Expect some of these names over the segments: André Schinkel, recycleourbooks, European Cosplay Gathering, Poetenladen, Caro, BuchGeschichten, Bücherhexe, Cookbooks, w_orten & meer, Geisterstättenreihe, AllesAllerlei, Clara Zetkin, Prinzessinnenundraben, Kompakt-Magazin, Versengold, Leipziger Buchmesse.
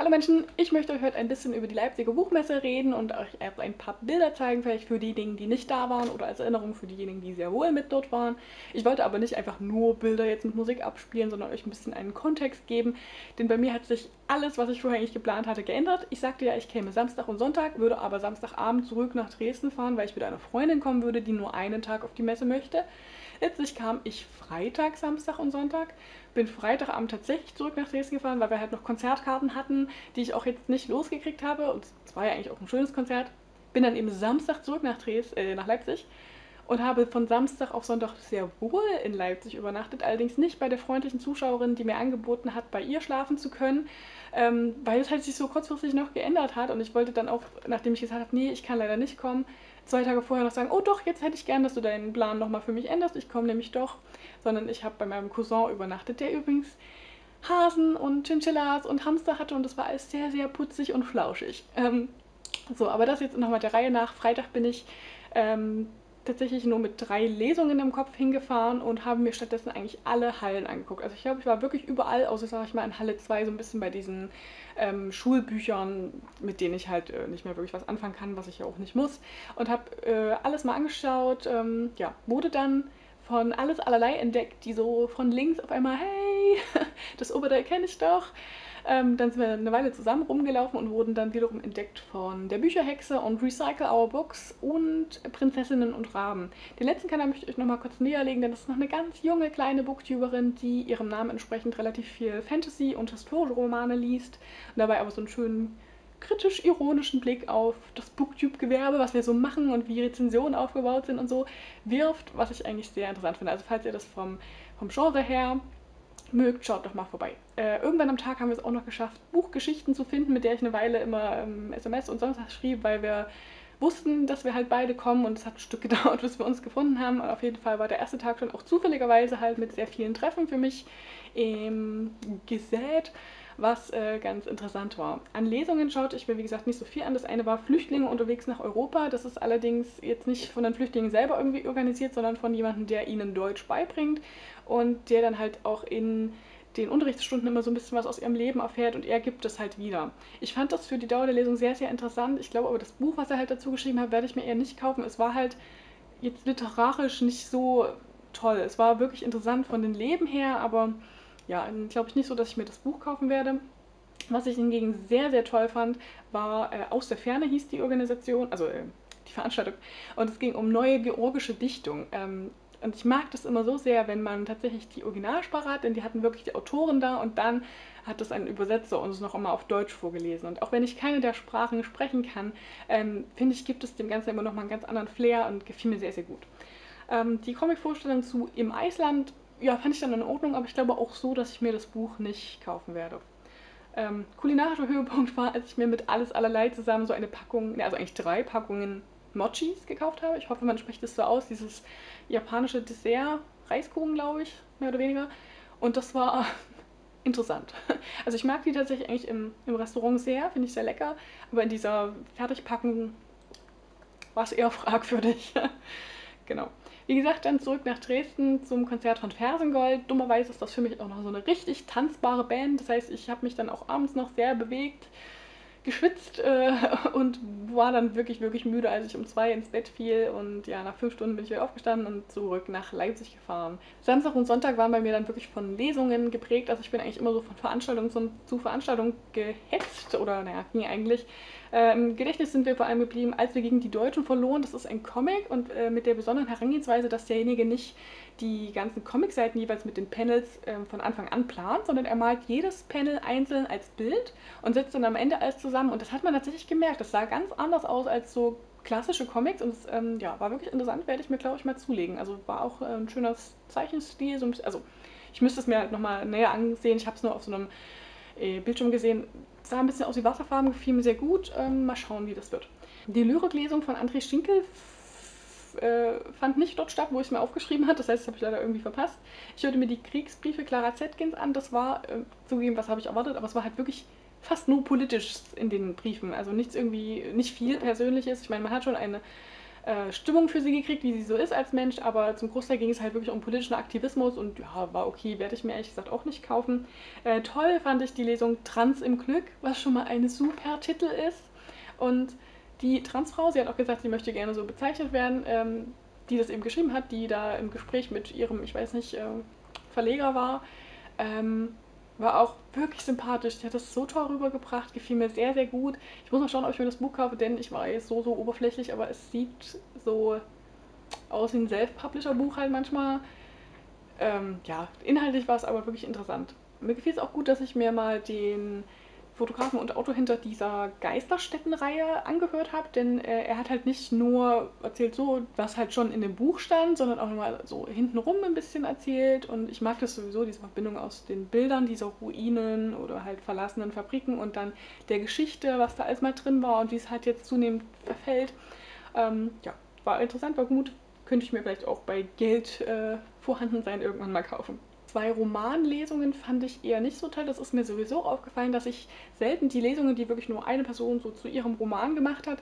Hallo Menschen, ich möchte euch heute ein bisschen über die Leipziger Buchmesse reden und euch ein paar Bilder zeigen, vielleicht für diejenigen, die nicht da waren oder als Erinnerung für diejenigen, die sehr wohl mit dort waren. Ich wollte aber nicht einfach nur Bilder jetzt mit Musik abspielen, sondern euch ein bisschen einen Kontext geben, denn bei mir hat sich alles, was ich vorher eigentlich geplant hatte, geändert. Ich sagte ja, ich käme Samstag und Sonntag, würde aber Samstagabend zurück nach Dresden fahren, weil ich mit einer Freundin kommen würde, die nur einen Tag auf die Messe möchte. Letztlich kam ich Freitag, Samstag und Sonntag, bin Freitagabend tatsächlich zurück nach Dresden gefahren, weil wir halt noch Konzertkarten hatten, die ich auch jetzt nicht losgekriegt habe. Und es war ja eigentlich auch ein schönes Konzert. Bin dann eben Samstag zurück nach Leipzig und habe von Samstag auf Sonntag sehr wohl in Leipzig übernachtet. Allerdings nicht bei der freundlichen Zuschauerin, die mir angeboten hat, bei ihr schlafen zu können, weil es halt sich so kurzfristig noch geändert hat. Und ich wollte dann auch, nachdem ich gesagt habe, nee, ich kann leider nicht kommen, 2 Tage vorher noch sagen, oh doch, jetzt hätte ich gern, dass du deinen Plan nochmal für mich änderst, ich komme nämlich doch. Sondern ich habe bei meinem Cousin übernachtet, der übrigens Hasen und Chinchillas und Hamster hatte und das war alles sehr, sehr putzig und flauschig. So, aber das jetzt nochmal der Reihe nach. Freitag bin ich tatsächlich nur mit 3 Lesungen im Kopf hingefahren und habe mir stattdessen eigentlich alle Hallen angeguckt. Also ich glaube, ich war wirklich überall, außer sage ich mal in Halle 2 so ein bisschen bei diesen Schulbüchern, mit denen ich halt nicht mehr wirklich was anfangen kann, was ich ja auch nicht muss. Und habe alles mal angeschaut, ja, wurde dann von AllesAllerlei entdeckt, die so von links auf einmal, hey, das Oberteil kenne ich doch. Dann sind wir eine Weile zusammen rumgelaufen und wurden dann wiederum entdeckt von der Bücherhexe und recycleourbooks und Prinzessinnenundraben. Den letzten Kanal möchte ich euch nochmal kurz näherlegen, denn das ist noch eine ganz junge, kleine Booktuberin, die ihrem Namen entsprechend relativ viel Fantasy- und historische Romane liest und dabei aber so einen schönen kritisch-ironischen Blick auf das Booktube-Gewerbe, was wir so machen und wie Rezensionen aufgebaut sind und so, wirft, was ich eigentlich sehr interessant finde. Also falls ihr das vom Genre her mögt, schaut doch mal vorbei. Irgendwann am Tag haben wir es auch noch geschafft, BuchGeschichten zu finden, mit der ich eine Weile immer SMS und sonst was schrieb, weil wir wussten, dass wir halt beide kommen und es hat ein Stück gedauert, bis wir uns gefunden haben. Und auf jeden Fall war der erste Tag schon auch zufälligerweise halt mit sehr vielen Treffen für mich gesät, was ganz interessant war. An Lesungen schaute ich mir, wie gesagt, nicht so viel an. Das eine war Flüchtlinge unterwegs nach Europa. Das ist allerdings jetzt nicht von den Flüchtlingen selber irgendwie organisiert, sondern von jemandem, der ihnen Deutsch beibringt und der dann halt auch in den Unterrichtsstunden immer so ein bisschen was aus ihrem Leben erfährt und er gibt es halt wieder. Ich fand das für die Dauer der Lesung sehr, sehr interessant. Ich glaube aber, das Buch, was er halt dazu geschrieben hat, werde ich mir eher nicht kaufen. Es war halt jetzt literarisch nicht so toll. Es war wirklich interessant von den Leben her, aber ja, glaube ich nicht so, dass ich mir das Buch kaufen werde. Was ich hingegen sehr, sehr toll fand, war Aus der Ferne hieß die Organisation, also die Veranstaltung. Und es ging um neue georgische Dichtung. Und ich mag das immer so sehr, wenn man tatsächlich die Originalsprache hat, denn die hatten wirklich die Autoren da und dann hat das ein Übersetzer uns noch immer auf Deutsch vorgelesen. Und auch wenn ich keine der Sprachen sprechen kann, finde ich, gibt es dem Ganzen immer noch mal einen ganz anderen Flair und gefiel mir sehr, sehr gut. Die Comic-Vorstellung zu Im Eisland, ja, fand ich dann in Ordnung, aber ich glaube auch so, dass ich mir das Buch nicht kaufen werde. Kulinarischer Höhepunkt war, als ich mir mit AllesAllerlei zusammen so eine Packung, also eigentlich 3 Packungen Mochis gekauft habe. Ich hoffe, man spricht das so aus, dieses japanische Dessert, Reiskuchen, glaube ich, mehr oder weniger. Und das war interessant. Also ich mag die tatsächlich eigentlich im Restaurant sehr, finde ich sehr lecker, aber in dieser Fertigpackung war es eher fragwürdig. Genau. Wie gesagt, dann zurück nach Dresden zum Konzert von Versengold. Dummerweise ist das für mich auch noch so eine richtig tanzbare Band. Das heißt, ich habe mich dann auch abends noch sehr bewegt, geschwitzt und war dann wirklich, wirklich müde, als ich um 2 ins Bett fiel. Und ja, nach 5 Stunden bin ich wieder aufgestanden und zurück nach Leipzig gefahren. Samstag und Sonntag waren bei mir dann wirklich von Lesungen geprägt. Also ich bin eigentlich immer so von Veranstaltung zu Veranstaltung gehetzt oder naja, ging eigentlich. Im Gedächtnis sind wir vor allem geblieben, als wir gegen die Deutschen verloren. Das ist ein Comic und mit der besonderen Herangehensweise, dass derjenige nicht die ganzen Comicseiten jeweils mit den Panels von Anfang an plant, sondern er malt jedes Panel einzeln als Bild und setzt dann am Ende alles zusammen. Und das hat man tatsächlich gemerkt. Das sah ganz anders aus als so klassische Comics und es ja, war wirklich interessant, werde ich mir, glaube ich, mal zulegen. Also war auch ein schöner Zeichenstil. So ein bisschen, also ich müsste es mir halt nochmal näher ansehen. Ich habe es nur auf so einem Bildschirm gesehen, sah ein bisschen aus wie Wasserfarben, gefiel mir sehr gut. Mal schauen, wie das wird. Die Lyriklesung von André Schinkel fand nicht dort statt, wo ich es mir aufgeschrieben hatte. Das heißt, das habe ich leider irgendwie verpasst. Ich hörte mir die Kriegsbriefe Clara Zetkins an. Das war, zugegeben, was habe ich erwartet, aber es war halt wirklich fast nur politisch in den Briefen. Also nichts irgendwie, nicht viel Persönliches. Ich meine, man hat schon eine Stimmung für sie gekriegt, wie sie so ist als Mensch, aber zum Großteil ging es halt wirklich um politischen Aktivismus und ja, war okay, werde ich mir ehrlich gesagt auch nicht kaufen. Toll fand ich die Lesung Trans im Glück, was schon mal ein super Titel ist. Und die Transfrau, sie hat auch gesagt, sie möchte gerne so bezeichnet werden, die das eben geschrieben hat, die da im Gespräch mit ihrem, ich weiß nicht, Verleger war, war auch wirklich sympathisch. Die hat das so toll rübergebracht, gefiel mir sehr, sehr gut. Ich muss noch schauen, ob ich mir das Buch kaufe, denn ich war jetzt so oberflächlich, aber es sieht so aus wie ein Self-Publisher-Buch halt manchmal. Ja, inhaltlich war es aber wirklich interessant. Mir gefiel es auch gut, dass ich mir mal den Fotografen und Autor hinter dieser Geisterstättenreihe angehört habe, denn er hat halt nicht nur erzählt so, was halt schon in dem Buch stand, sondern auch nochmal so hintenrum ein bisschen erzählt, und ich mag das sowieso, diese Verbindung aus den Bildern dieser Ruinen oder halt verlassenen Fabriken und dann der Geschichte, was da alles mal drin war und wie es halt jetzt zunehmend verfällt. Ja, war interessant, war gut, könnte ich mir vielleicht auch bei Geld vorhanden sein irgendwann mal kaufen. Zwei Romanlesungen fand ich eher nicht so toll. Das ist mir sowieso aufgefallen, dass ich selten die Lesungen, die wirklich nur eine Person so zu ihrem Roman gemacht hat,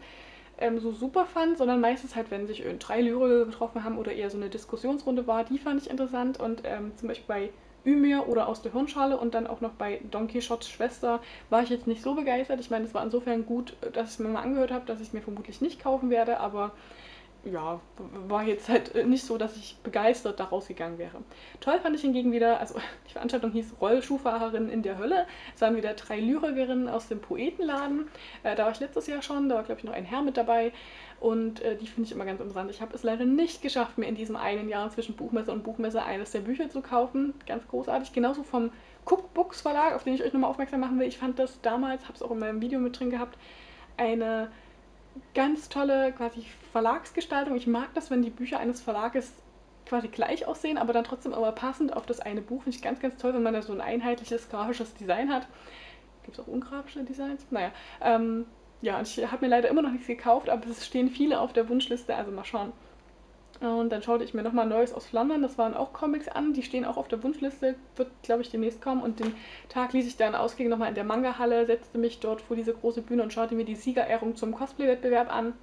so super fand, sondern meistens halt, wenn sich drei Lyriker getroffen haben oder eher so eine Diskussionsrunde war, die fand ich interessant. Und zum Beispiel bei Ymir oder aus der Hirnschale und dann auch noch bei Don Quixotes Schwester war ich jetzt nicht so begeistert. Ich meine, es war insofern gut, dass ich es mir mal angehört habe, dass ich es mir vermutlich nicht kaufen werde, aber ja, war jetzt halt nicht so, dass ich begeistert da rausgegangen wäre. Toll fand ich hingegen wieder, also die Veranstaltung hieß Rollschuhfahrerin in der Hölle. Es waren wieder drei Lyrikerinnen aus dem Poetenladen. Da war ich letztes Jahr schon, da war glaube ich noch ein Herr mit dabei. Und die finde ich immer ganz interessant. Ich habe es leider nicht geschafft, mir in diesem einen Jahr zwischen Buchmesse und Buchmesse eines der Bücher zu kaufen. Ganz großartig. Genauso vom Cookbooks Verlag, auf den ich euch nochmal aufmerksam machen will. Ich fand das damals, habe es auch in meinem Video mit drin gehabt, eine ganz tolle quasi Verlagsgestaltung. Ich mag das, wenn die Bücher eines Verlages quasi gleich aussehen, aber dann trotzdem aber passend auf das eine Buch. Finde ich ganz, ganz toll, wenn man da so ein einheitliches grafisches Design hat. Gibt es auch ungrafische Designs? Naja, ja, ich habe mir leider immer noch nichts gekauft, aber es stehen viele auf der Wunschliste, also mal schauen. Und dann schaute ich mir nochmal Neues aus Flandern, das waren auch Comics an, die stehen auch auf der Wunschliste, wird glaube ich demnächst kommen, und den Tag ließ ich dann ausgehen nochmal in der Manga-Halle, setzte mich dort vor diese große Bühne und schaute mir die Siegerehrung zum Cosplay-Wettbewerb an.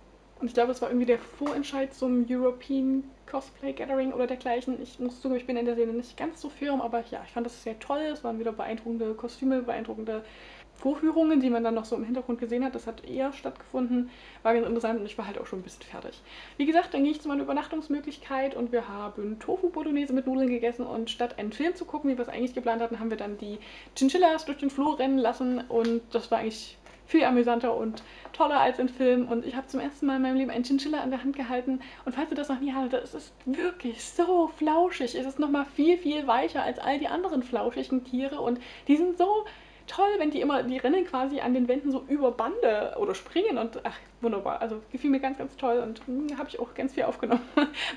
Und ich glaube, es war irgendwie der Vorentscheid zum European Cosplay Gathering oder dergleichen. Ich muss zugeben, ich bin in der Szene nicht ganz so firm, aber ja, ich fand das sehr toll. Es waren wieder beeindruckende Kostüme, beeindruckende Vorführungen, die man dann noch so im Hintergrund gesehen hat. Das hat eher stattgefunden, war ganz interessant, und ich war halt auch schon ein bisschen fertig. Wie gesagt, dann ging ich zu meiner Übernachtungsmöglichkeit und wir haben Tofu-Bolognese mit Nudeln gegessen, und statt einen Film zu gucken, wie wir es eigentlich geplant hatten, haben wir dann die Chinchillas durch den Flur rennen lassen, und das war eigentlich viel amüsanter und toller als im Film, und ich habe zum ersten Mal in meinem Leben einen Chinchilla an der Hand gehalten, und falls ihr das noch nie hattet, es ist wirklich so flauschig. Es ist nochmal viel, viel weicher als all die anderen flauschigen Tiere, und die sind so toll, wenn die immer, die rennen quasi an den Wänden so über Bande oder springen, und ach, wunderbar. Also gefiel mir ganz, ganz toll, und habe ich auch ganz viel aufgenommen.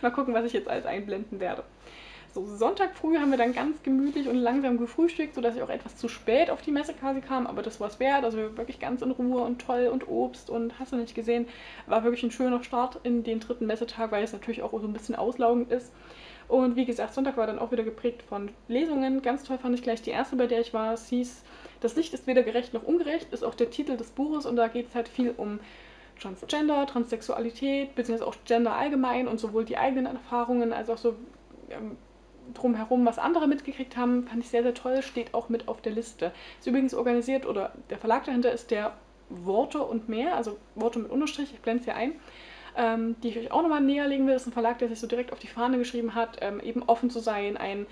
Mal gucken, was ich jetzt alles einblenden werde. So, Sonntag früh haben wir dann ganz gemütlich und langsam gefrühstückt, sodass ich auch etwas zu spät auf die Messe quasi kam, aber das war es wert. Also wir wirklich ganz in Ruhe und toll und Obst und hast du nicht gesehen. War wirklich ein schöner Start in den dritten Messetag, weil es natürlich auch so ein bisschen auslaugend ist. Und wie gesagt, Sonntag war dann auch wieder geprägt von Lesungen. Ganz toll fand ich gleich die erste, bei der ich war. Es hieß, das Licht ist weder gerecht noch ungerecht, ist auch der Titel des Buches, und da geht es halt viel um Transgender, Transsexualität, beziehungsweise auch Gender allgemein und sowohl die eigenen Erfahrungen als auch so drumherum, was andere mitgekriegt haben, fand ich sehr, sehr toll, steht auch mit auf der Liste. Ist übrigens organisiert, oder der Verlag dahinter ist der Worte und mehr, also Worte mit Unterstrich, ich blende es hier ein, die ich euch auch nochmal näher legen will. Das ist ein Verlag, der sich so direkt auf die Fahne geschrieben hat, eben offen zu sein, ein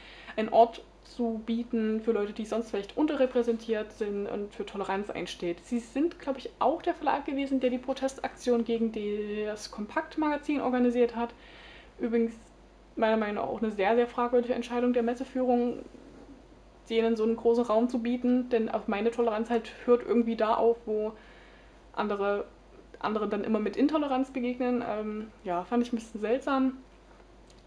Ort zu bieten für Leute, die sonst vielleicht unterrepräsentiert sind, und für Toleranz einsteht. Sie sind, glaube ich, auch der Verlag gewesen, der die Protestaktion gegen das Kompakt-Magazin organisiert hat. Übrigens meiner Meinung nach auch eine sehr, sehr fragwürdige Entscheidung der Messeführung, denen so einen großen Raum zu bieten, denn auf meine Toleranz halt hört irgendwie da auf, wo andere dann immer mit Intoleranz begegnen. Ja, fand ich ein bisschen seltsam.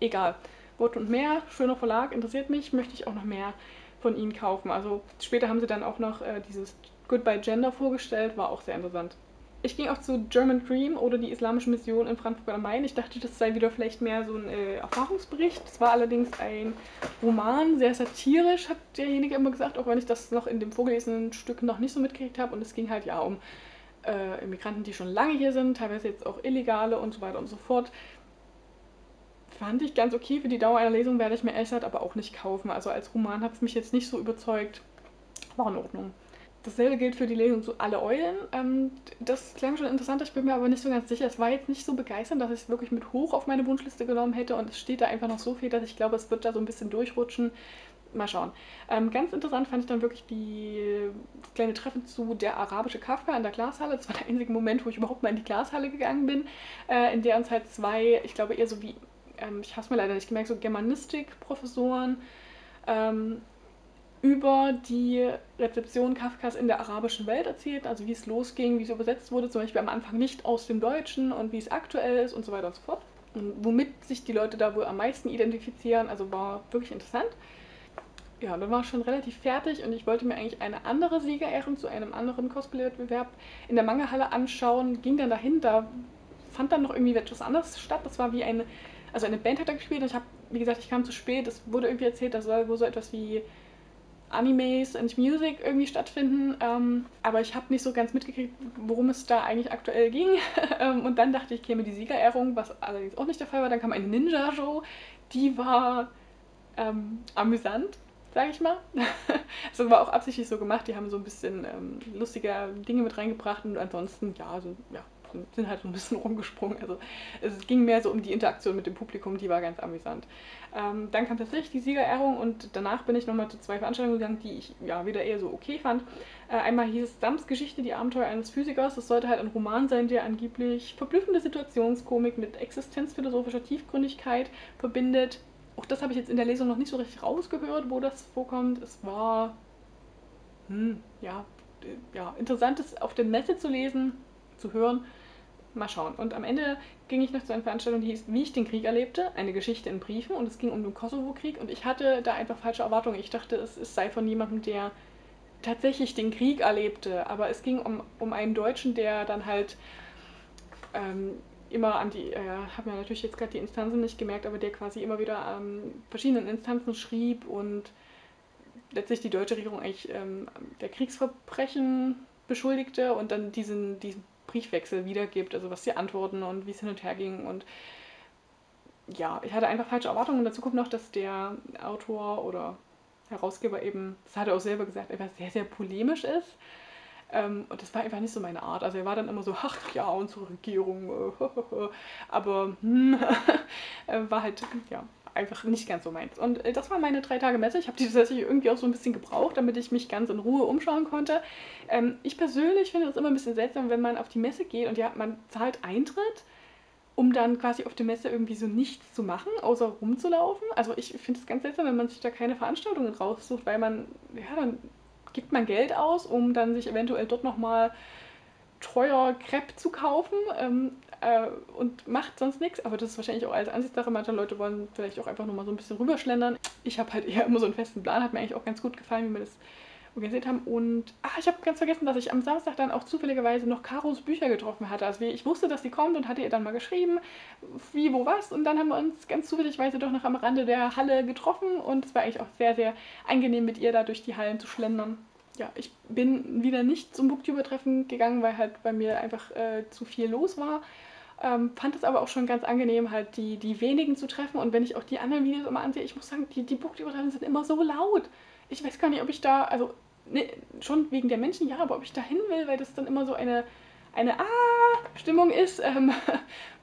Egal. Wort und mehr, schöner Verlag, interessiert mich, möchte ich auch noch mehr von ihnen kaufen. Also später haben sie dann auch noch dieses Goodbye Gender vorgestellt, war auch sehr interessant. Ich ging auch zu German Dream oder die Islamische Mission in Frankfurt am Main. Ich dachte, das sei wieder vielleicht mehr so ein Erfahrungsbericht. Es war allerdings ein Roman, sehr satirisch, hat derjenige immer gesagt, auch wenn ich das noch in dem vorgelesenen Stück noch nicht so mitgekriegt habe. Und es ging halt ja um Immigranten, die schon lange hier sind, teilweise jetzt auch Illegale und so weiter und so fort. Fand ich ganz okay. Für die Dauer einer Lesung werde ich mir ehrlich gesagt aber auch nicht kaufen. Also als Roman hat es mich jetzt nicht so überzeugt. War in Ordnung. Dasselbe gilt für die Lesung zu Alle Eulen. Das klang schon interessant, ich bin mir aber nicht so ganz sicher. Es war jetzt nicht so begeisternd, dass ich es wirklich mit hoch auf meine Wunschliste genommen hätte. Und es steht da einfach noch so viel, dass ich glaube, es wird da so ein bisschen durchrutschen. Mal schauen. Ganz interessant fand ich dann wirklich das kleine Treffen zu Der arabische Kafka in der Glashalle. Das war der einzige Moment, wo ich überhaupt mal in die Glashalle gegangen bin, in der uns halt zwei, ich glaube eher so wie, ich habe es mir leider nicht gemerkt, so Germanistik-Professoren über die Rezeption Kafkas in der arabischen Welt erzählten, also wie es losging, wie es übersetzt wurde, zum Beispiel am Anfang nicht aus dem Deutschen und wie es aktuell ist und so weiter und so fort. Und womit sich die Leute da wohl am meisten identifizieren, also war wirklich interessant. Ja, dann war ich schon relativ fertig und ich wollte mir eigentlich eine andere Siegerehrung zu einem anderen Cosplay-Wettbewerb in der Mangahalle anschauen, ging dann dahin, da fand dann noch irgendwie etwas anderes statt. Das war wie eine, also eine Band hat da gespielt und ich habe, wie gesagt, ich kam zu spät, es wurde irgendwie erzählt, da soll wohl so etwas wie Animes and Music irgendwie stattfinden, aber ich habe nicht so ganz mitgekriegt, worum es da eigentlich aktuell ging. Und dann dachte ich, käme die Siegerehrung, was allerdings auch nicht der Fall war. Dann kam eine Ninja-Show, die war amüsant, sage ich mal. Das war auch absichtlich so gemacht, die haben so ein bisschen lustige Dinge mit reingebracht und ansonsten, ja, also, ja, sind halt so ein bisschen rumgesprungen. Also es ging mehr so um die Interaktion mit dem Publikum, die war ganz amüsant. Dann kam tatsächlich die Siegerehrung und danach bin ich nochmal zu zwei Veranstaltungen gegangen, die ich ja wieder eher so okay fand. Einmal hieß es Dams Geschichte, die Abenteuer eines Physikers. Das sollte halt ein Roman sein, der angeblich verblüffende Situationskomik mit existenzphilosophischer Tiefgründigkeit verbindet. Auch das habe ich jetzt in der Lesung noch nicht so richtig rausgehört, wo das vorkommt. Es war ja, interessantes auf der Messe zu lesen, zu hören. Mal schauen. Und am Ende ging ich noch zu einer Veranstaltung, die hieß Wie ich den Krieg erlebte, eine Geschichte in Briefen, und es ging um den Kosovo-Krieg und ich hatte da einfach falsche Erwartungen. Ich dachte, es sei von jemandem, der tatsächlich den Krieg erlebte, aber es ging um einen Deutschen, der dann halt immer an die, habe mir natürlich jetzt gerade die Instanzen nicht gemerkt, aber der quasi immer wieder an verschiedenen Instanzen schrieb und letztlich die deutsche Regierung eigentlich der Kriegsverbrechen beschuldigte und dann diesen Briefwechsel wiedergibt, also was die Antworten und wie es hin und her ging. Und ja, ich hatte einfach falsche Erwartungen. Und dazu kommt noch, dass der Autor oder Herausgeber eben, das hat er auch selber gesagt, einfach sehr, sehr polemisch ist. Und das war einfach nicht so meine Art. Also er war dann immer so, ach ja, unsere Regierung, aber war halt, ja, einfach nicht ganz so meins. Und das waren meine 3 Tage Messe. Ich habe die tatsächlich irgendwie auch so ein bisschen gebraucht, damit ich mich ganz in Ruhe umschauen konnte. Ich persönlich finde es immer ein bisschen seltsam, wenn man auf die Messe geht und ja, man zahlt Eintritt, um dann quasi auf der Messe irgendwie so nichts zu machen, außer rumzulaufen. Also ich finde es ganz seltsam, wenn man sich da keine Veranstaltungen raussucht, weil man, ja, dann gibt man Geld aus, um dann sich eventuell dort nochmal teuer Crepe zu kaufen und macht sonst nichts, aber das ist wahrscheinlich auch als Ansichtssache, manche Leute wollen vielleicht auch einfach nur mal so ein bisschen rüberschlendern. Ich habe halt eher immer so einen festen Plan, hat mir eigentlich auch ganz gut gefallen, wie wir das organisiert haben. Und ich habe ganz vergessen, dass ich am Samstag dann auch zufälligerweise noch Caros Bücher getroffen hatte. Also ich wusste, dass sie kommt und hatte ihr dann mal geschrieben, wie, wo, was, und dann haben wir uns ganz zufälligerweise doch noch am Rande der Halle getroffen und es war eigentlich auch sehr, sehr angenehm, mit ihr da durch die Hallen zu schlendern. Ja, ich bin wieder nicht zum Booktuber-Treffen gegangen, weil halt bei mir einfach zu viel los war. Fand es aber auch schon ganz angenehm, halt die wenigen zu treffen. Und wenn ich auch die anderen Videos immer ansehe, ich muss sagen, die Booktuber-Treffen sind immer so laut. Ich weiß gar nicht, ob ich da, also ne, schon wegen der Menschen, ja, aber ob ich da hin will, weil das dann immer so eine Stimmung ist.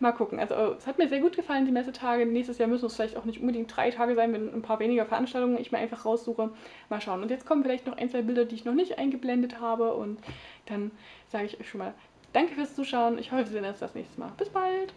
Mal gucken. Also es hat mir sehr gut gefallen, die Messetage. Nächstes Jahr müssen es vielleicht auch nicht unbedingt 3 Tage sein, wenn ein paar weniger Veranstaltungen ich mir einfach raussuche. Mal schauen. Und jetzt kommen vielleicht noch ein, zwei Bilder, die ich noch nicht eingeblendet habe. Und dann sage ich euch schon mal danke fürs Zuschauen. Ich hoffe, wir sehen uns das nächste Mal. Bis bald!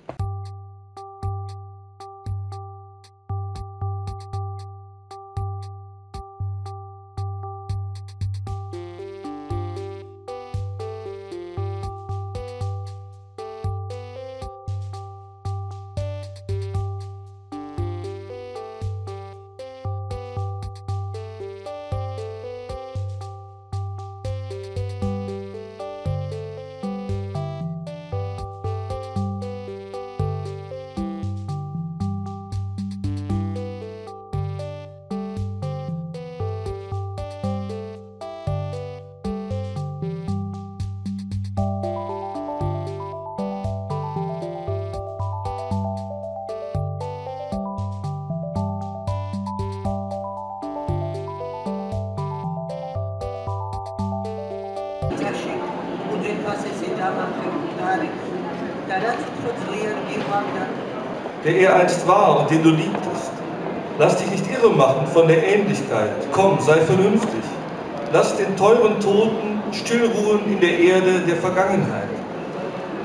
sehen, was es in der Materie gibt. Der er einst war und den du liebtest. Lass dich nicht irre machen von der Ähnlichkeit. Komm, sei vernünftig. Lass den teuren Toten still ruhen in der Erde der Vergangenheit.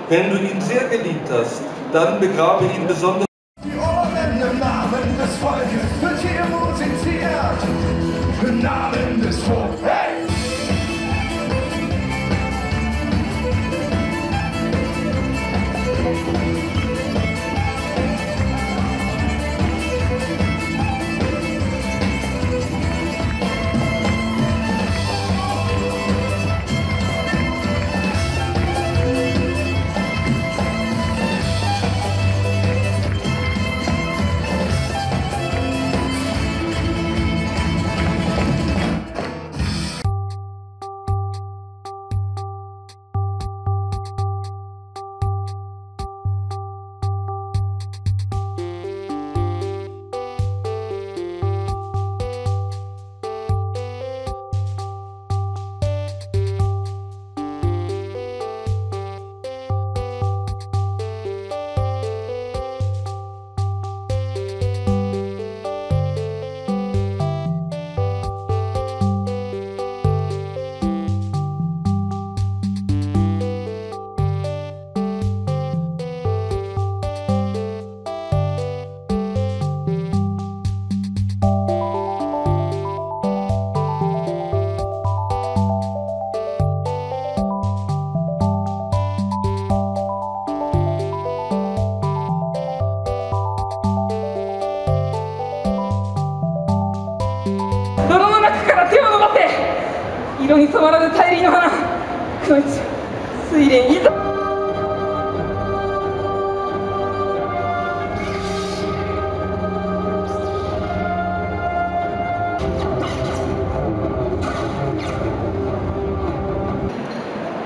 Wenn du ihn sehr geliebt hast, dann begrabe ihn besonders. Die Ohren im Namen des Volkes wird hier musiziert. Im Namen des Volkes. Hey!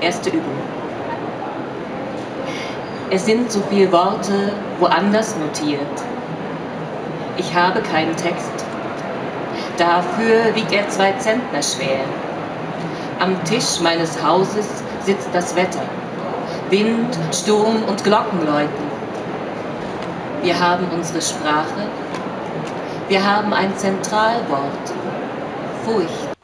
Erste Übung. Es sind so viele Worte woanders notiert. Ich habe keinen Text. Dafür wiegt er 2 Zentner schwer. Am Tisch meines Hauses sitzt das Wetter. Wind, Sturm und Glockenläuten. Wir haben unsere Sprache. Wir haben ein Zentralwort. Furcht.